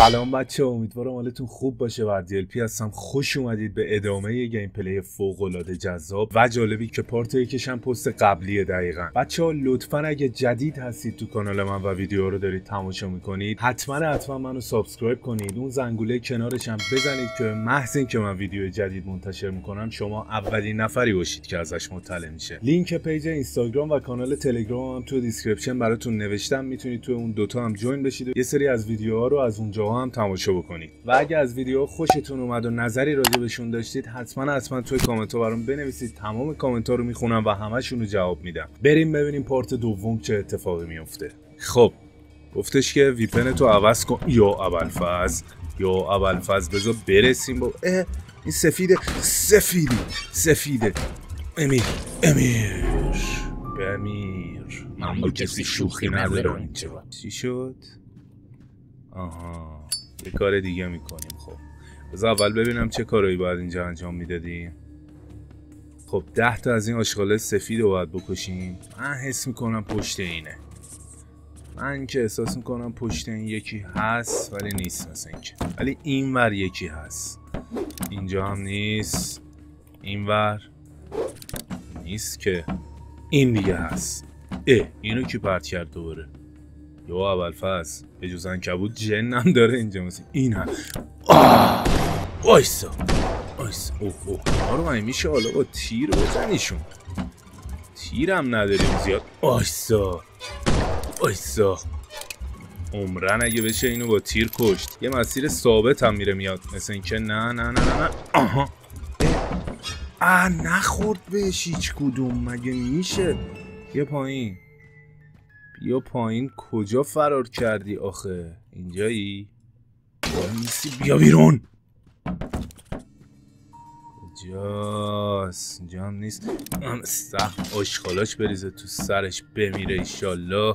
سلام بچه، امیدوارم حالتون خوب باشه. بردی ال پی هستم، خوش اومدید به ادامه یه گیم پلی فوق‌العاده جذاب و جالبی که پارت یکش هم پست قبلیه. دقیقاً بچه‌ها، لطفاً اگه جدید هستید تو کانال من و ویدیو رو دارید تماشا میکنید، حتما منو سابسکرایب کنید، اون زنگوله کنارش هم بزنید که محض اینکه من ویدیو جدید منتشر میکنم شما اولین نفری باشید که ازش مطلع میشه. لینک پیج اینستاگرام و کانال تلگرام هم تو دیسکریپشن براتون نوشتم، میتونید تو اون دوتا هم جوین بشید و یه سری از ویدیوها رو از اونجاها هم تماشا بکنید. و اگه از ویدیو خوشتون اومد و نظری راجع بهشون داشتید حتما توی کامنت ها برام بنویسید، تمام کامنت ها رو میخونم و همشون رو جواب میدم. بریم ببینیم پارت دوم چه اتفاقی میفته. خب گفتش که ویپن تو عوض کن یا ابوالفضل. بذار برسیم با این سفیده. امیر من با کسی شوخی ندارم اینجا. چی شد؟ آها، یه کار دیگه میکنیم. خب بذار اول ببینم چه کارایی باید اینجا انجام میدادیم. خب 10 تا از این آشغاله سفید رو باید بکشیم. من حس میکنم پشت اینه. من که احساس میکنم پشت این یکی هست ولی نیست، مثل اینکه ولی اینور یکی هست، اینجا هم نیست، اینور نیست که، این دیگه هست. اینو کی پرت کرد دوباره؟ یا ابوالفضل بجز عنکبوت جن هم داره اینجا، مثل این هم. وایسا آروم میشه حالا با تیر بزنیشون، تیرم نداریم زیاد. وایسا عمرن اگه بشه اینو با تیر کشت. یه مسیر ثابت هم میره میاد، مثل اینکه نه. آها، نخورد بهش هیچ کدوم. مگه میشه؟ بیا پایین. کجا فرار کردی آخه؟ اینجایی؟ بیا بیرون. کجاست؟ اینجا هم نیست. سخت آشغالاش بریزه تو سرش بمیره ایشالله.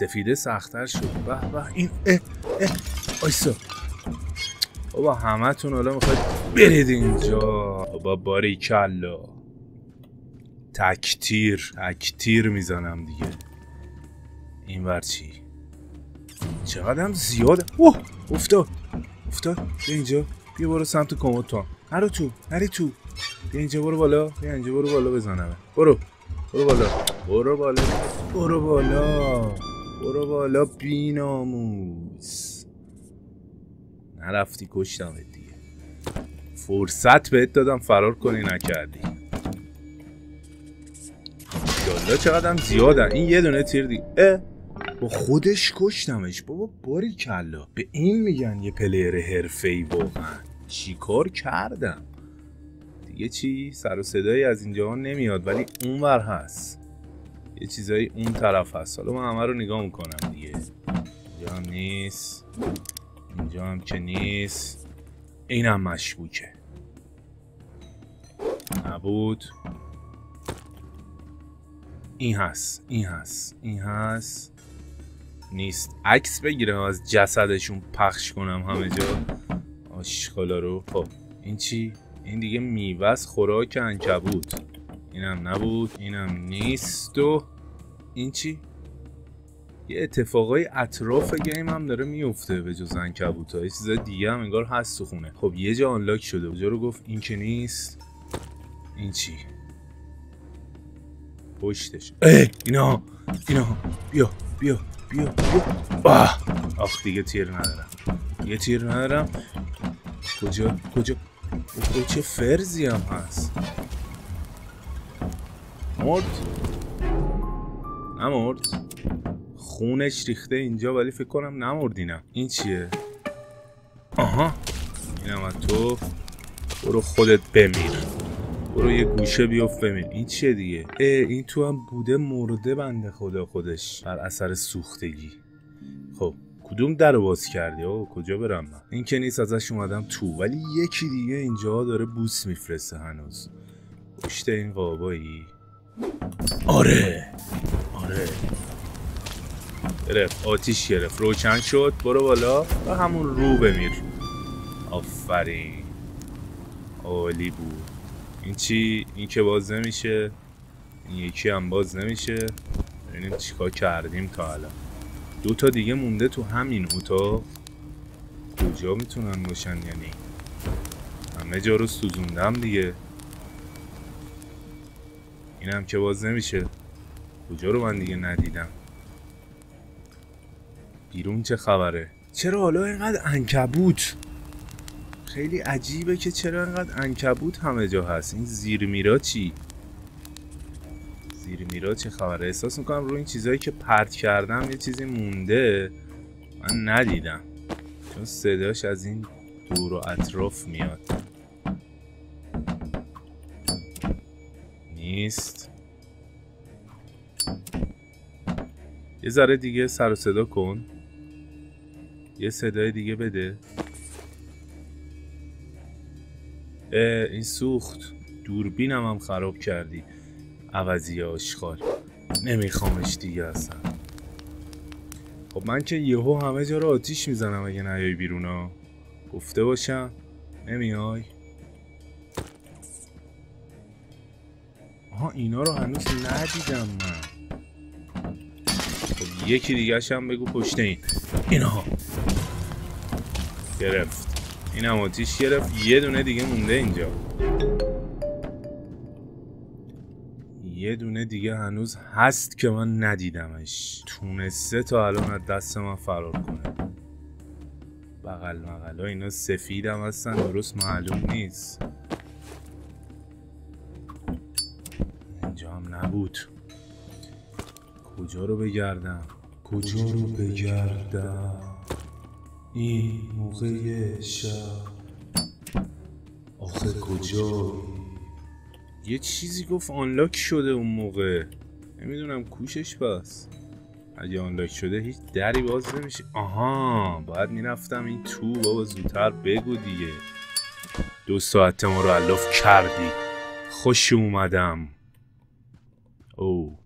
سفیده سخت‌تر شد. به این آیسا بابا، همه تون حالا میخواید برید اینجا بابا. باریکلا، تکتیر میزنم دیگه. این ور چی؟ چقدر هم زیاده. افتاد. بیا اینجا، بیا برو سمت کمد. تو نری تو. بیا اینجا برو بالا بزنم. برو بالا بی ناموس. نرفتی کشتم دیگه، فرصت بهت دادم فرار کنی نکردی. یالا چقدر هم زیادن. این یه دونه تیر دیگه با خودش کشتمش بابا. باریکلا، به این میگن یه پلیر حرفه‌ای. واقعا چیکار کردم دیگه؟ چی سر و صدایی از اینجا نمیاد ولی اونور هست، یه چیزایی اون طرف هست. حالا من همه رو نگاه میکنم دیگه. اینجا هم نیست، اینجا هم که نیست، اینم مشکوکه. نبود. این هست. نیست. عکس بگیرم از جسدشون پخش کنم همه جا آشغالا رو. خب این چی؟ این دیگه میوه‌ست، خوراک عنکبوت. اینم نبود، اینم نیست. و این چی؟ یه اتفاقای اطراف گیم هم داره میفته به جز عنکبوت‌ها. یه چیزای دیگه هم انگار هست تو خونه. خب یه جا آنلاک شده، اونجا رو گفت این که نیست. این چی؟ پشتش. اینا بیا. آخ دیگه تیر ندارم. کجا؟ چه فرضی هم هست. نمرد. خونش ریخته اینجا ولی فکر کنم نمردینم. این چیه؟ آها، اینم از تو. برو خودت بمیر، برو یه گوشه بیافت بمیر. این چیه دیگه؟ این تو هم بوده، مرده بنده خدا خودش بر اثر سوختگی. خب کدوم در رو باز کردی؟ کجا برم من؟ این که نیست، ازش اومدم تو. ولی یکی دیگه اینجا داره بوس میفرسته هنوز. پشت این قابایی. آره گرفت، آتیش گرفت، روشن شد. برو بالا و همون رو بمیر. آفرین، عالی بود. این چی؟ این که باز نمیشه، این یکی هم باز نمیشه. ببینیم چیکار کردیم تا الان. 2 تا دیگه مونده تو همین اتاق. کجا میتونن باشن؟ یعنی همه جا رو سوزوندم دیگه. این هم که باز نمیشه. کجا رو من دیگه ندیدم؟ بیرون چه خبره؟ چرا حالا اینقدر عنکبوت؟ خیلی عجیبه که چرا اینقدر عنکبوت همه جا هست. این زیر میرا چی؟ زیر میرا چه خبره؟ احساس میکنم روی این چیزایی که پرت کردم یه چیزی مونده من ندیدم، چون صداش از این دور و اطراف میاد. نیست. یه ذره دیگه سر و صدا کن. یه صدای دیگه بده. این سوخت. دوربینم هم خراب کردی عوضی آشغال. نمیخوامش دیگه اصلا. خب من که یهو همه جا رو آتیش میزنم اگه نیای بیرون ها. گفته باشم نمیای. آها اینا رو هنوز ندیدم من. خب یکی دیگه شم بگو پشت این. اینا گرفت. اینم آتیش گرفت. یه دونه دیگه مونده اینجا. یه دونه دیگه هنوز هست که من ندیدمش. تونسته تا الان از دست من فرار کنه. بغل مغلا اینا سفید هم هستن، درست معلوم نیست. اینجا هم نبود. کجا رو بگردم؟ کجا رو بگردم این موقع شب؟ آخه کجا؟ یه چیزی گفت آنلاک شده اون موقع. نمیدونم کوشش بس. اگه آنلاک شده هیچ دری باز نمیشه. آها باید میرفتم این تو. بابا زودتر بگو دیگه. 2 ساعت ما رو علاف کردی. خوش اومدم. او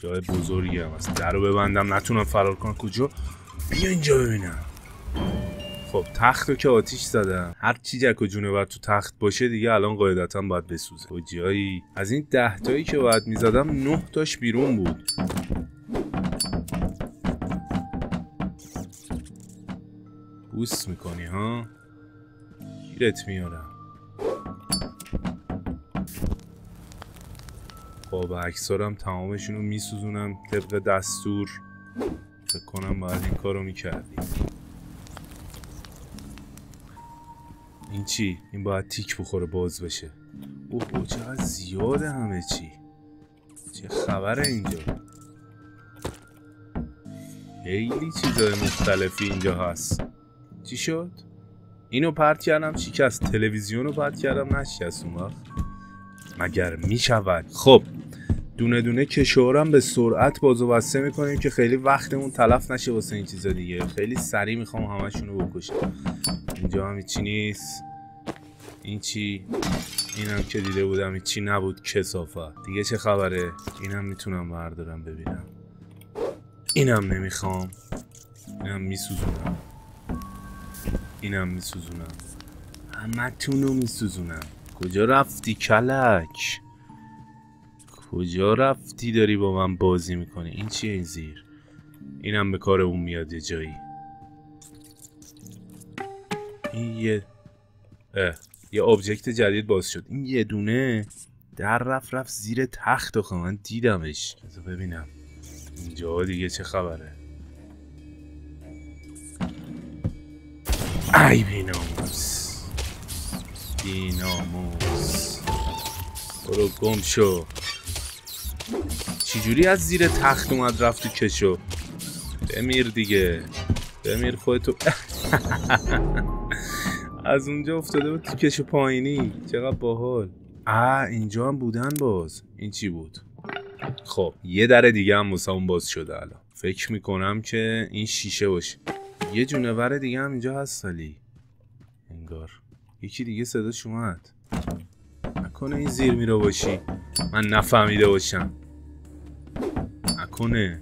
جای بزرگی هم هست. در رو ببندم نتونم فرار کنم. کجا؟ بیا اینجا ببینم. خب تخت رو که آتیش زدم. هر چیزی که جونور تو تخت باشه دیگه الان قاعدتا باید بسوزه. کجایی؟ از این 10 تایی که باید میزدم 9 تاش بیرون بود. بوس میکنی ها؟ گیرت میارم. خب عکسارم تمامشون رو میسوزونم طبق دستور. فکر کنم باید این کار رو میکردیم. این چی؟ این باید تیک بخوره باز بشه. اوه چقدر زیاده همه چی. چه خبره اینجا؟ خیلی چیزای مختلفی اینجا هست. چی شد؟ اینو پرت کردم شکست. تلویزیون رو پرت کردم نشکست. اون وقت مگر میشود؟ خب دونه دونه کشورم به سرعت باز و بسته میکنیم که خیلی وقتمون تلف نشه واسه این چیزا دیگه. خیلی سریع میخوام همشون رو بکشم. اینجا هم هیچی نیست. این چی؟ اینم که دیده بودم هیچی نبود. کثافت دیگه. چه خبره؟ اینم میتونم بردارم ببینم. اینم نمیخوام. اینم میسوزونم. اینم میسوزونم. همه تونو میسوزونم. کجا رفتی کلک؟ کجا رفتی داری با من بازی میکنی؟ این چیه این زیر؟ اینم به کار اون میاد یه جایی. این یه آبجکت جدید باز شد. این یه دونه در رفت زیر تخت. آخه من دیدمش. بذار ببینم اینجا دیگه چه خبره. ای بیناموس بیناموس برو گم شو. چجوری از زیر تخت اومد رفت تو کشو؟ بمیر دیگه. بمیر خودتو. از اونجا افتاده بود تو کشو پایینی. چقدر باحال. اینجا هم بودن باز. این چی بود؟ خب یه در دیگه هم واسمون باز شده الان. فکر میکنم که این شیشه باشه. یه جونور دیگه هم اینجا هست سالی. انگار یکی دیگه صداش اومد. نکنه این زیر میره باشی من نفهمیده باشم. نکنه.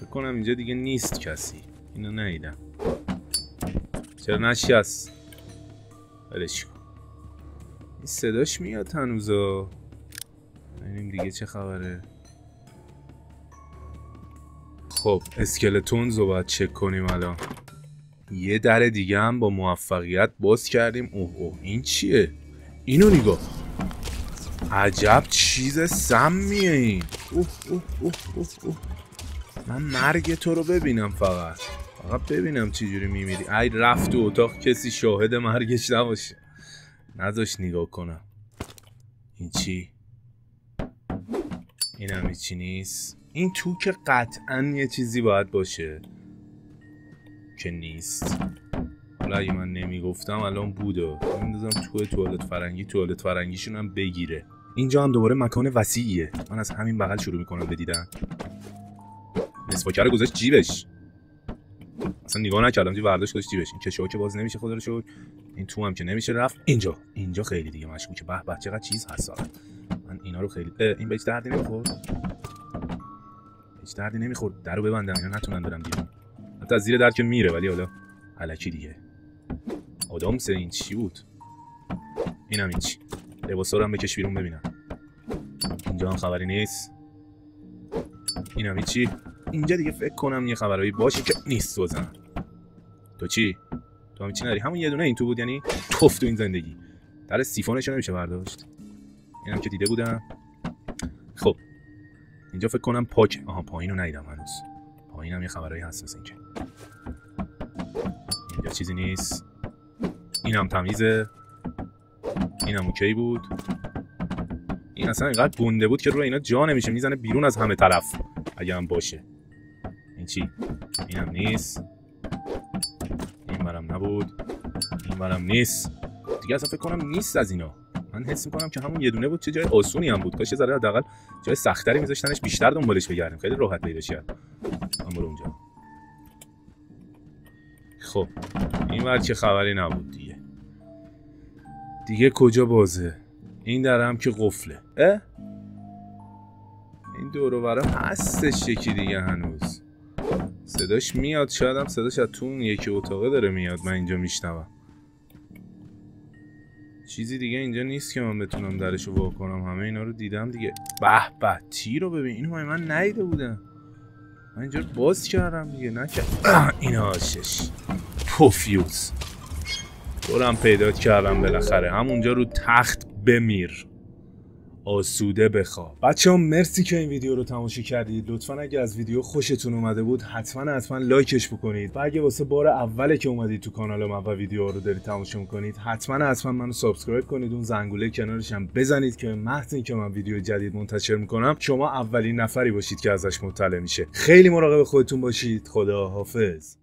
بکنم اینجا دیگه نیست کسی. اینو ندیدم. چرا نشست؟ ولش کن. این صداش میاد هنوزا. ببینیم دیگه چه خبره. خب اسکلتونز رو باید چک کنیم الان. یه در دیگه هم با موفقیت باز کردیم. اوه اوه این چیه؟ اینو نگاه، عجب چیز سمیه این. اوه اوه اوه اوه اوه. من مرگ تو رو ببینم، فقط ببینم چجوری میمیری. ای رفت تو اتاق، کسی شاهد مرگش نباشه. نذاش نگاه کنم. این چی؟ این هم چی نیست. این تو که قطعا یه چیزی باید باشه که نیست. حالا اگه من نمیگفتم الان بوده. میندازم تو توالت فرنگی، توالت فرنگیشون هم بگیره. اینجا هم دوباره مکان وسیعیه. من از همین بغل شروع میکنم به دیدن. مسواکر گذاشت جیبش، اصلا نگاه نکردم، تو برداشت گذاشت جیبش. این کشوها که باز نمیشه خدا رو شکر. این تو هم که نمیشه رفت. اینجا خیلی دیگه مشکوکه. به به چقدر چیز هست. من اینا رو خیلی این به هیچ دردی نمیخورد. هیچ دردی نمیخورد. درو ببندم اینا نتونن برم بیرون. حتی از زیر در که میره، ولی حالا الکی دیگه. آدامس این چی بود؟ اینم هیچ. لباسا رو هم بکش بیرون ببینم. اینجا هم خبری نیست. اینم هیچی. اینجا دیگه فکر کنم یه خبرایی باشه که نیست. بزنم تو چی؟ تو هم چی نری؟ همون یه دونه این تو بود، یعنی توف تو این زندگی. در سیفونش نمیشه برداشت. اینم که دیده بودم. خب اینجا فکر کنم پاک. آها پایینو ندیدم هنوز. پایینم یه خبرایی هست واسه اینکه اینجا چیزی نیست. اینم تمیزه. اینم اوکی بود. این اصلا اینقدر گنده بود که رو اینا جا نمیشه، میزنه بیرون از همه طرف. اگه هم باشه این چی؟ اینم نیست. این برم نبود. این برم نیست دیگه. اصلا فکر کنم نیست از اینا. من حس میکنم که همون یه دونه بود. چه جای آسونی هم بود. کاش یه ذره حداقل جای سختری میذاشتنش بیشتر دنبالش بگردیم، خیلی راحت پیداش کرد. من برو اونجا. خب این ور چه خبری نبود دیگه. دیگه کجا بازه؟ این در هم که قفله. این دور و برم هستش یکی دیگه هنوز. صداش میاد، شاید هم صداش از تو اون یکی اتاقه داره میاد. من اینجا میشنوم. چیزی دیگه اینجا نیست که من بتونم درشو وا کنم. همه اینا رو دیدم دیگه. به به تیر رو ببین. اینو من ندیده بودم. من اینجا رو باز کردم دیگه. نکردم. این آشش پوفیوز دورم پیدا کردم بالاخره. همونجا رو تخت بمیر، آسوده بخواب. بچه‌ها مرسی که این ویدیو رو تماشا کردید. لطفاً اگه از ویدیو خوشتون اومده بود حتما لایکش بکنید. و اگه واسه بار اوله که اومدید تو کانال ما و ویدیو رو دارید تماشا می‌کنید، حتما منو سابسکرایب کنید. اون زنگوله کنارش هم بزنید که محض اینکه من ویدیو جدید منتشر می‌کنم شما اولین نفری باشید که ازش مطلع میشه. خیلی مراقب خودتون باشید. خدا حافظ.